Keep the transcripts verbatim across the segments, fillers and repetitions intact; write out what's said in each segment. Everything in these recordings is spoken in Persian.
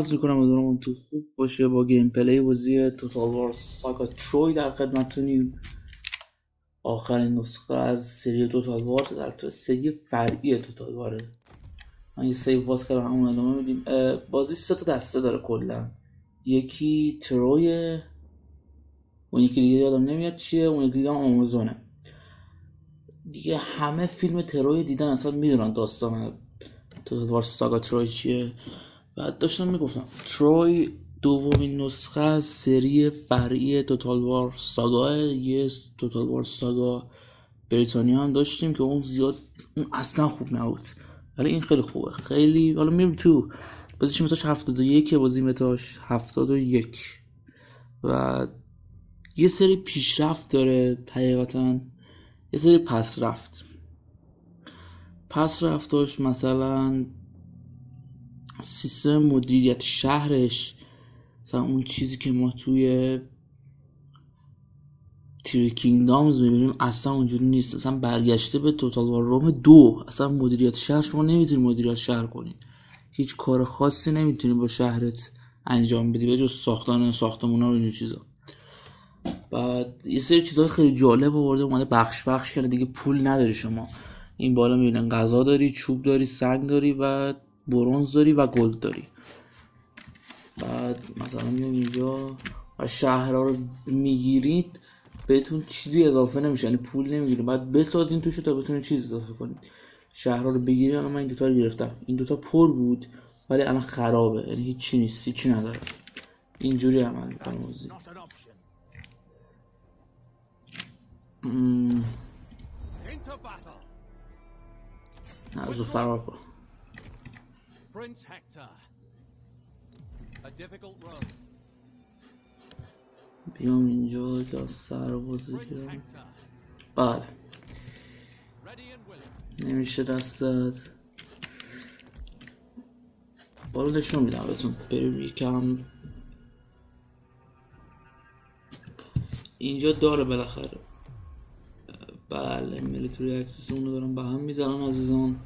عرض میکنم ادامون تو خوب باشه. با گیم پلی بازی توتال وار ساگا تروی در خدمتتونیم. آخرین نسخه از سری توتال وار، در سری فرعی توتال واره. من یه سیو باز کردم، همون ادامه میدیم. بازی سه تا دسته داره کلا، یکی تروی، اون یکی دیگه یادم نمیاد چیه، اون یکی دیگه هم آمازونه دیگه. همه فیلم تروی دیدن، اصلا میدونن داستان توتال وار ساگا تروی چیه. بعد داشتم میگفتم تروی دومین نسخه از سری فرعی توتال وار ساگا. یه توتال وار ساگا بریتانیا هم داشتیم که اون زیاد اون اصلا خوب نبود، ولی این خیلی خوبه. خیلی حالا میریم تو بازیش. متاش هفتاد و یک، بازی متاش هفتاد و یک و یه سری پیشرفت داره حقیقتا، یه سری پس رفت. پس رفتاش مثلا سیستم مدیریت شهرش، مثلا اون چیزی که ما توی تری کینگدامز میبینیم اصلا اونجوری نیست. اصلا برگشته به توتال وار روم دو. اصلا مدیریت شهر، شما نمیتونی مدیریت شهر کنی، هیچ کار خاصی نمیتونی با شهرت انجام بدی به جز ساختن ساختمون ها و این چیزا. بعد یه سری چیزهای خیلی جالب آورده، اومده بخش بخش کرده دیگه. پول نداری شما، این بالا میبینن غذا داری، چوب داری، سنگ داری و برونز داری و گلد داری. بعد مثلا میام اینجا و شهرها رو میگیرید، بهتون چیزی اضافه نمیشه، یعنی پول نمیگیرید، بعد بسازین توش تا بتونید چیز اضافه کنید. شهرها رو بگیرید. الان من این دوتا رو گرفتم، این دوتا پر بود ولی الان خرابه، یعنی هیچی نیست، هیچی نداره. اینجوری عمل میکنه موضوع. نازو فرار کن. Prince Hector, a difficult road. بیام اینجا که سر بازی کنم. بله نمیشه دست داد. بالا نشون میدم بهتون، بریم یکم اینجا داره بالاخره. بله ملیتوری اکسس اون رو دارم به هم میزنم عزیزان.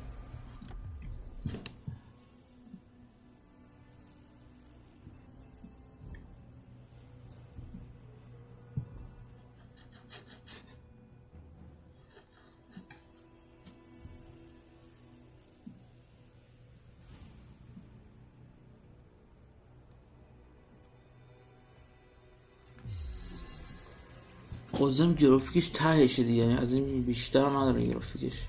بازم گرافیکش تهشه دیگه، یعنی از این بیشتر نداره گرافیکش.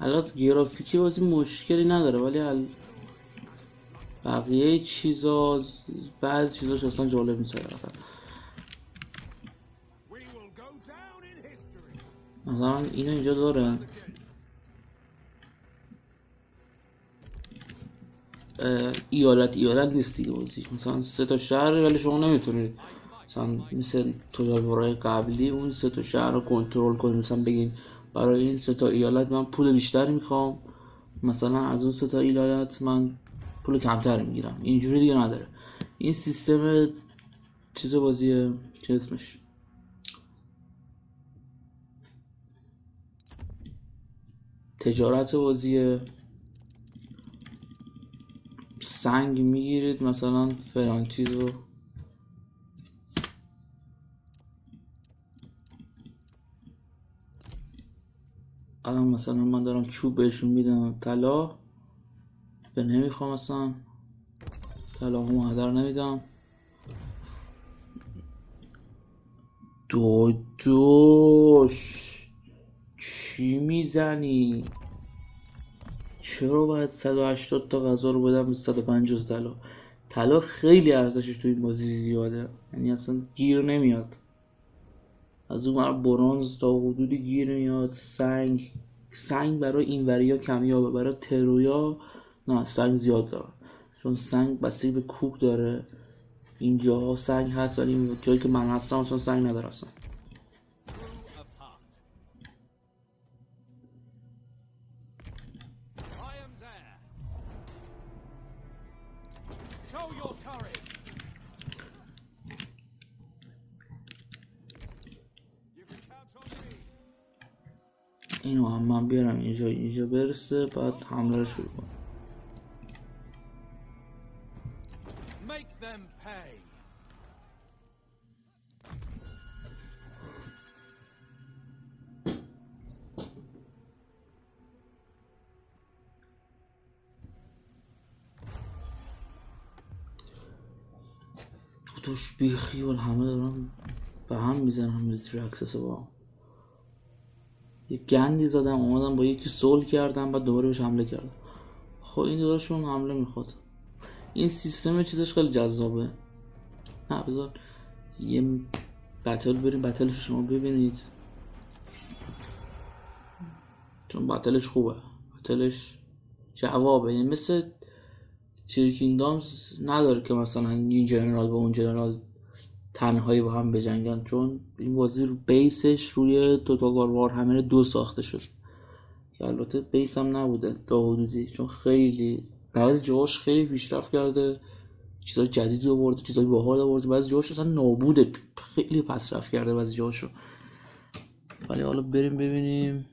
البته گرافیکی بازی مشکلی نداره، ولی ال... بقیه چیزا بعض چیزاش اصلا جالب نیست. مثلا اینو اینجا داره ایالت ایالت نیست دیگه بازی، مثلا سه تا شهر ولی شما نمیتونید مثلا مثل توتال وارهای قبلی اون سه تا شهر رو کنترل کنیم. مثلا بگین برای این سه تا ایالت من پول بیشتر میخوام، مثلا از اون سه تا ایالت من پول کمتر میگیرم. اینجوری دیگه نداره. این سیستم چیز بازیه، چه اسمش، تجارت بازیه. سنگ میگیرید مثلا فلان چیز رو، الان مثلا من دارم چوب بهشون میدم طلا، به نمیخوام اصلا طلا همو هدر نمیدم. دو دوش چی میزنی؟ چرا باید صد و هشتاد تا غذا رو بدم صد و پنجاه طلا؟ طلا خیلی ارزشش تو این بازی زیاده، یعنی اصلا گیر نمیاد. از اون برای برونز تا حدودی گیر میاد. سنگ سنگ برای این وریا کمیابه، برای ترویا نه، سنگ زیاد داره چون سنگ بستگی به کوک داره. اینجاها سنگ هست ولی این جایی که من هستم چون سنگ نداره اصلا. اینو هم من بیارم اینجا اینجا برسه، بعد حمله رو شروع کنم. pay. توش بیخی و همه دارم به هم میزنم میلیتری اکسس با یک گندی زدم اومدم با یکی سول کردم و دوباره بهش حمله کردم. خب این داداشون حمله میخواد. این سیستم چیزش خیلی جذابه. نه بذار یه بتل بریم بتلش رو شما ببینید چون بتلش خوبه، بتلش جوابه. یعنی مثل تیر کینگدامز نداره که مثلا این جنرال با اون جنرال تنهایی با هم بجنگن، چون این بازی رو بیسش روی توتال وار وارهمر دو ساخته شد. البته بیس هم نبوده تا حدودی، چون خیلی بعضی جاهاش خیلی پیشرفت کرده، چیزای جدید آورده، چیزای باحال آورده، بعضی جاهاش اصلا نابوده، خیلی پسرفت کرده بعضی جاهاشو. ولی حالا بریم ببینیم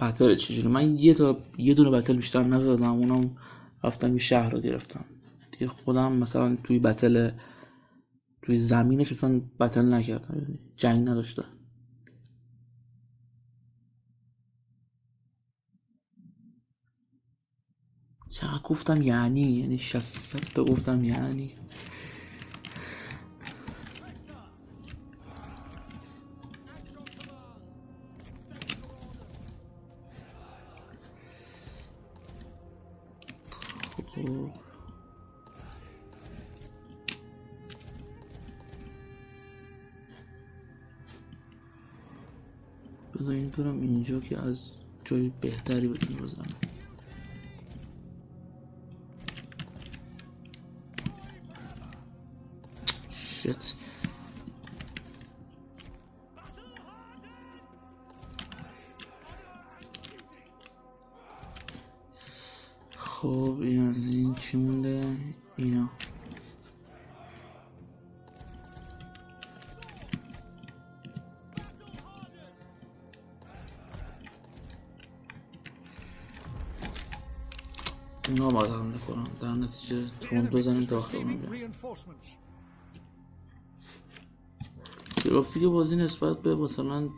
بتل چجوری. من یه تا یه دونه بتل بیشتر نزدم، اونم رفتم یه شهر رو گرفتم دیگه. خودم مثلا توی بتل توی زمینش اصلا بتل نکردم، یعنی جنگ نداشتم. چرا گفتم یعنی یعنی شصت تا گفتم یعنی بذار این دورم اینجا که از جای بهتری بتونی بزنم. شت خب این از این چی مونده؟ اینا اونا باید حمله کنم، در نتیجه تون بزنیم داخل اونو بیان. گرافیک بازی نسبت به مثلا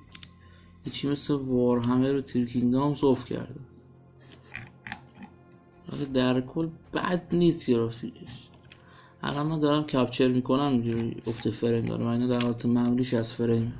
چی مثل وارهمر رو تیرکینگدام صف کرده، ولی در کل بد نیست گرافیکش. الان من دارم کپچر میکنم اینجوری افت فریم داره، من در حالت معمولیش از فریم.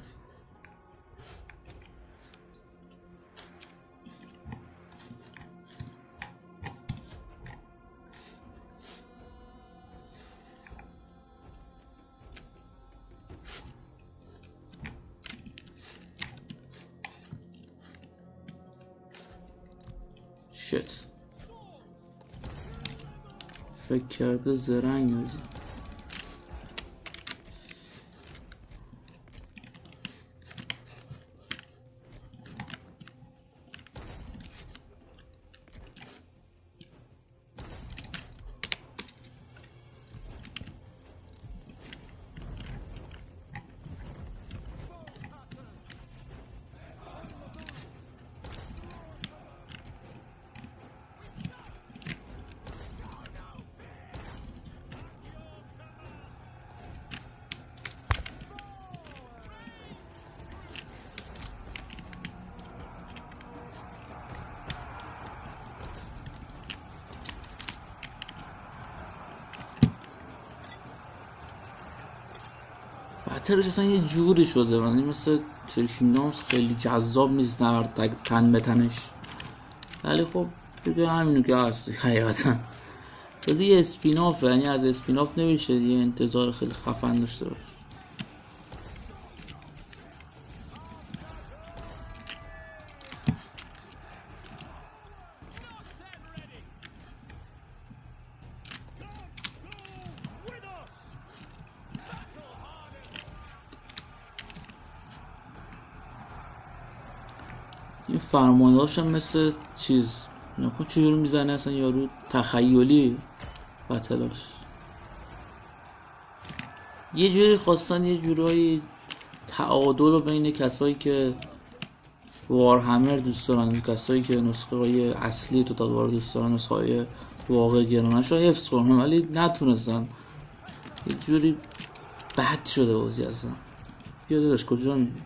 شت فکر کرده زرنگ میزه. بتلش اصلا یه جوری شده ولی مثل ترکینگدامز خیلی جذاب نیست نورد تن به تنش، ولی خب دیگه همینو که هست حقیقتا. تازه یه اسپیناف، یعنی از اسپیناف نمیشه یه انتظار خیلی خفن داشته باش. این فرماندهاش هم مثل چیز نکن چجور میزنه، اصلا یارو تخیلی بتلاش. یه جوری خواستن یه جورایی تعادل رو بین کسایی که وارهمر دوست دارن، کسایی که نسخه های اصلی توتال وار دوست دارن، نسخه های واقع گرانش رو حفظ کنم، ولی نتونستن. یه جوری بد شده بازی اصلا. بیا داداش کجا میری؟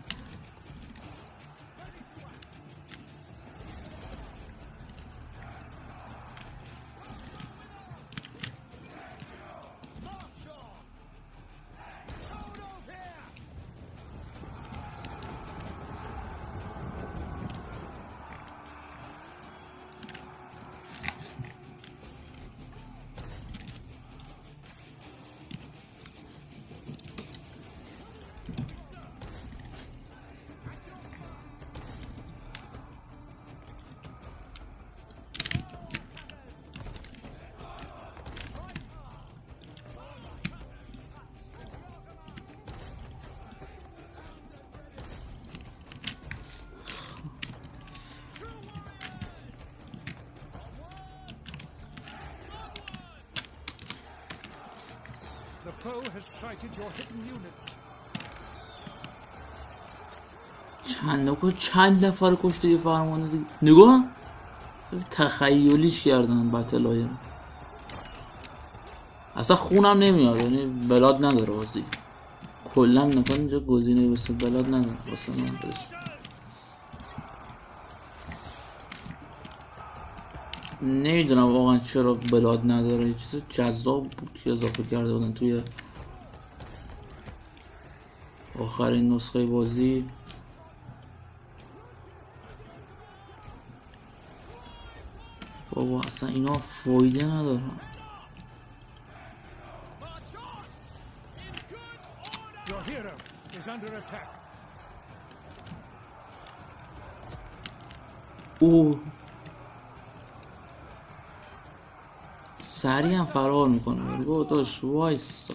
چند نفر چند نفر کشته یه فرمانده دیگه. نگاه تخیلیش کردن بتلای اصلا خونم نمیاد، یعنی بلاد نداره واسه کلا نکن اینجا گزینه واسه بلاد نداره واسه من درست. نمیدونم واقعا چرا بلاد نداره، یه چیز جذاب بود که اضافه کرده بودن توی آخرین نسخه بازی. بابا اصلا اینا فایده ندارن. اوه سریع هم فرار میکنه. برگو داشت وایستا.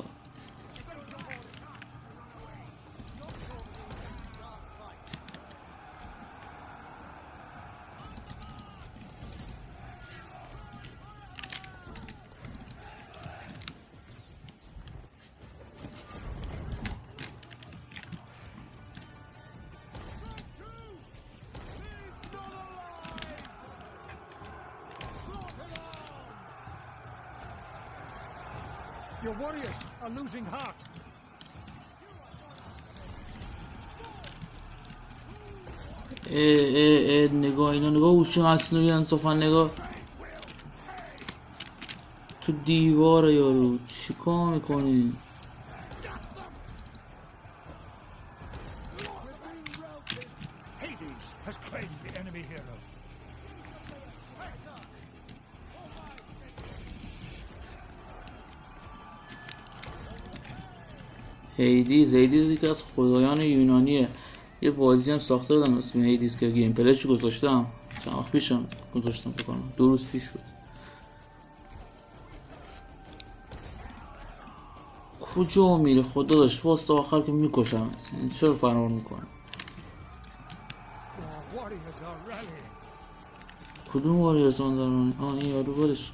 Your warriors are losing heart. ای نگاه اینا، نگاه اوش مصنوعی انصافا نگاه تو دیواره یارو چیکار میکنی؟ هیدیز هیدیز یکی از خدایان یونانیه. یه بازی هم ساخته دادم اسم هیدیز که گیم پلیش گذاشتم چند وقت پیشم گذاشتم بکنم، دو روز پیش بود. کجا میره خدا داشت واسه آخر که میکشم چرا فرار میکنم؟ کدوم واریرزان دارن؟ آه این یارو بارش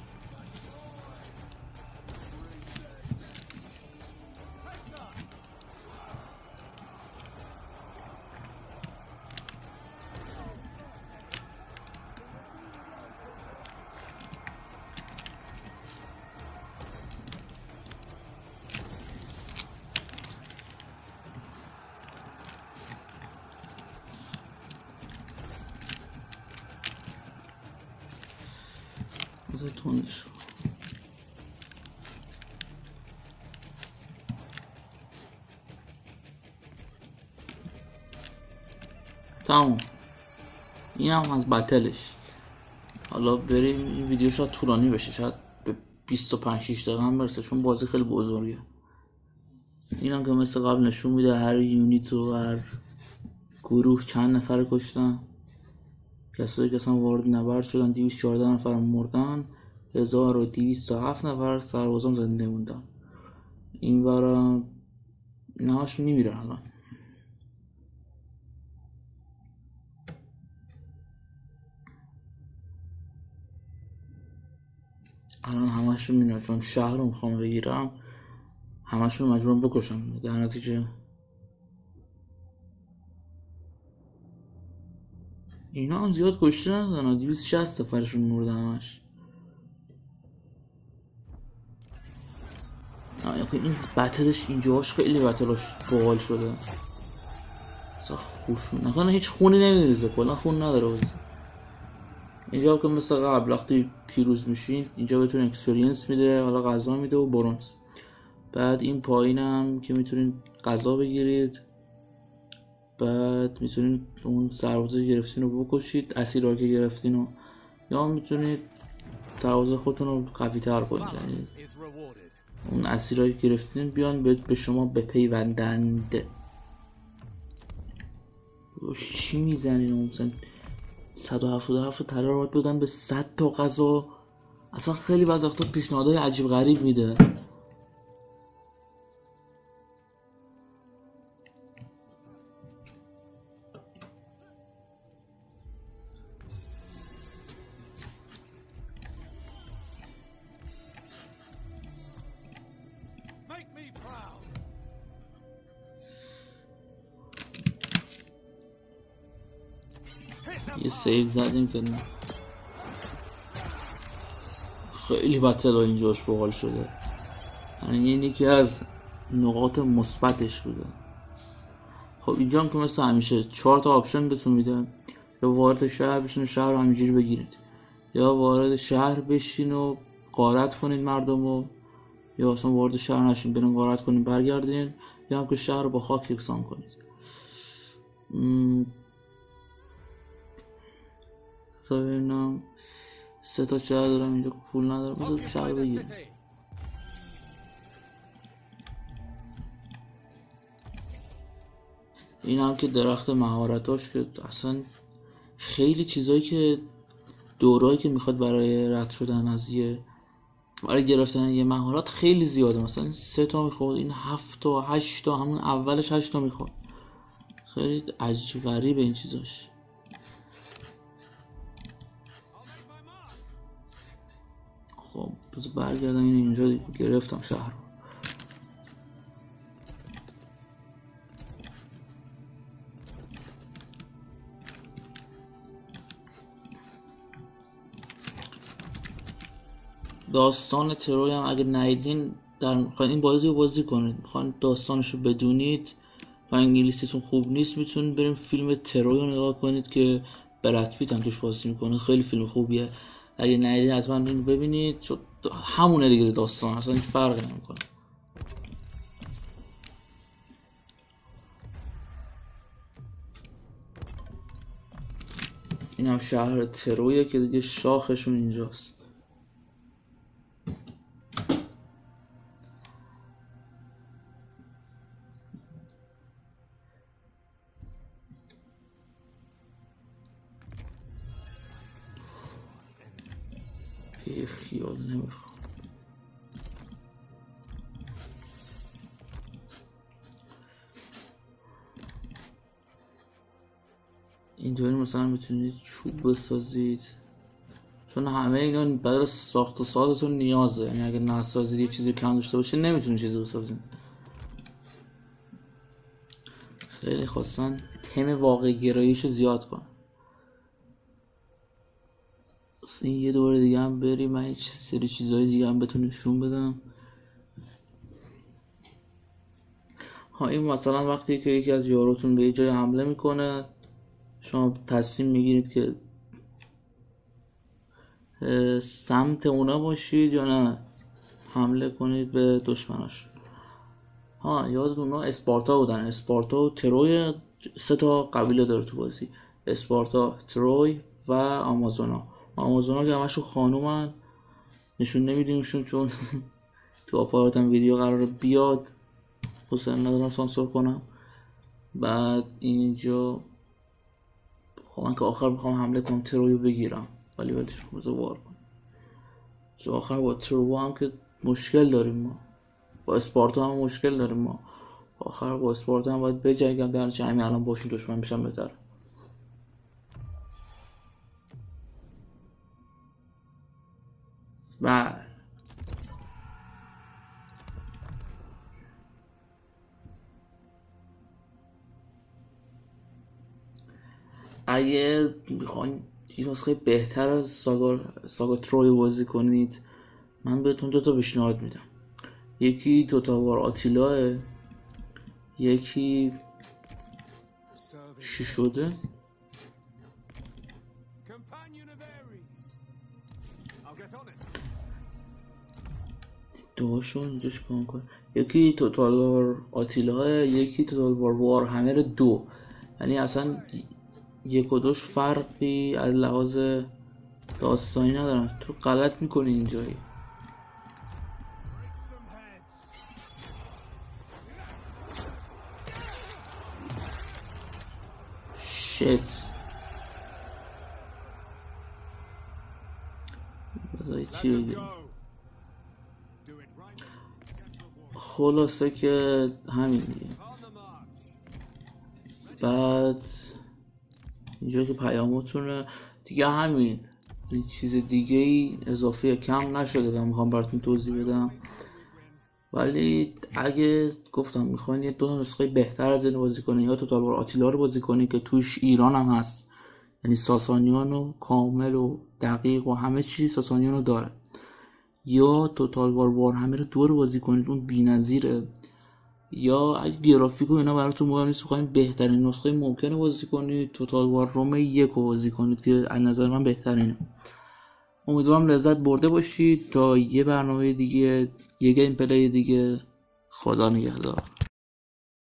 تمام. این هم از بتلش. حالا بریم این ویدیو شاید طولانی بشه، شاید به بیست و پنج شش دقیقه هم برسه چون بازی خیلی بزرگه. این هم که مثل قبل نشون میده هر یونیت و هر گروه چند نفر کشتن. کسایی که اصلا وارد نبرد شدن دویست و چهارده نفر مردن، هزار و دویست و هفت نفر سربازان زنده موندن. این برا نهاشون میمیرن الان. الان همشون میمیرن چون شهر رو میخوام بگیرم، همشون مجبورم بکشم. در نتیجه اینا هم زیاد کشته ندادن، دویست و شصت نفرشون مردن همش. این بتلش اینجاش خیلی بتلش باحال شده. اصلا خوشون نکنه هیچ خونی نمیریزه، کلا خون نداره بازی. اینجا که مثل قبل وقتی پیروز میشین اینجا بهتون اکسپریانس میده، حالا غذا میده و برنز. بعد این پایینم که میتونین غذا بگیرید، بعد میتونین اون سربازی گرفتین رو بکشید، اسیرا که گرفتین رو، یا میتونید سرباز خودتون رو قوی تر کنید، یعنی اون اسیرا که گرفتین بیان به شما بپیوندند. روش چی میزنین؟ مثلا صد و هفتاد و هفت طلا رو بدن به صد تا غذا. اصلا خیلی وضع وقتا پیشنهادهای عجیب غریب میده. یه سیف زدیم که نه، خیلی بتل ها اینجاش باحال شده، یعنی این یکی از نقاط مثبتش بوده. خب اینجا هم که مثل همیشه چهار تا آپشن بهتون میده، یا وارد شهر بشین و شهر رو همینجوری بگیرید، یا وارد شهر بشین و غارت کنید مردم رو، یا اصلا وارد شهر نشین برین غارت کنید برگردین، یا هم که شهر رو با خاک یکسان کنید. م... ببینم سه تا شهر دارم اینجا، پول ندارم، بذار شهر بگیرم. این هم که درخت مهارتاش که اصلا خیلی چیزایی که دورایی که میخواد برای رد شدن از یه برای گرفتن یه مهارت خیلی زیاده، مثلا سه تا میخواد، این هفت تا هشت تا، همون اولش هشت تا میخواد. خیلی عجیب غریبه این چیزاش. خب باز برگردم این اینجا دیگه. گرفتم شهر رو. داستان تروی هم اگه ندیدین در میخواین این بازی رو بازی کنید، میخواین داستانش رو بدونید و انگلیسیتون خوب نیست، میتونید بریم فیلم تروی رو نگاه کنید که برد پیت هم توش بازی میکنه، خیلی فیلم خوبیه. اگه ندیدید حتما اینو ببینید، چون همونه دیگه داستان، اصلا هیچ فرقی نمیکنه. این هم شهر ترویه که دیگه شاخشون اینجاست. خیال نمیخوام. اینطوری مثلا میتونید چوب بسازید، چون همه اینا برای ساخت و سازتون نیازه، یعنی اگه نسازید یه چیزی کم داشته باشه نمیتونید چیزی بسازید. خیلی خواستن تم واقع گراییشو زیاد کن. این یه دوره دیگه هم بریم، من یک سری چیزهای دیگه هم بهتون نشون بدم. ها این مثلا وقتی که یکی از یاروتون به یه جای حمله میکنه، شما تصمیم میگیرید که سمت اونا باشید یا نه حمله کنید به دشمنش. ها یادتون اونا اسپارتا بودن، اسپارتا و تروی، سه تا قبیله داره تو بازی، اسپارتا، تروی و آمازونا. آمازونا که همشون خانومن، نشون نمیدیمشون چون تو آپاراتم ویدیو قرار بیاد، حسن ندارم سانسور کنم. بعد اینجا خب من که آخر میخوام حمله کنم ترویو بگیرم، ولی ولش کنم بذار وار کنم. تو آخر با ترو هم که مشکل داریم ما، با اسپارتا هم مشکل داریم ما، آخر با اسپارتا هم باید بجنگم، درنچه همین الان باشین دشمن بشن بهتره. و اگه میخواین یه نسخه بهتر از ساگا ساگا تروی بازی کنید، من بهتون دو تا پیشنهاد میدم. یکی توتال وار آتیلاه، یکی چی شده؟ دوشون اینجاش کام کن. یکی توتال وار آتیلاه، یکی توتال وار وارهمر دو. یعنی اصلا یک و دوش فرقی از لحاظ داستانی ندارن. تو غلط میکنی اینجایی. شت بذاری چی بگیم. خلاصه که همین دیگه. بعد اینجا که پیامتونه دیگه همین، این چیز دیگه ای اضافه یا کم نشده و میخوام براتون توضیح بدم. ولی اگه گفتم میخواین یه دو نسخه بهتر از این بازی کنین، یا توتال وار آتیلا رو بازی کنین که توش ایران هم هست، یعنی ساسانیان و کامل و دقیق و همه چی ساسانیان رو داره، یا توتال وار وارهمر دو رو بازی کنین، اون بی‌نظیره. یا اگه گرافیک و اینا براتون مهم نیست، می‌خواید بهترین نسخه ممکنه بازی کنید، توتال وار روم یک رو بازی کنید که از نظر من بهترینه. امیدوارم لذت برده باشید. تا یه برنامه دیگه، یه گیم پلی دیگه، خدا نگهدار.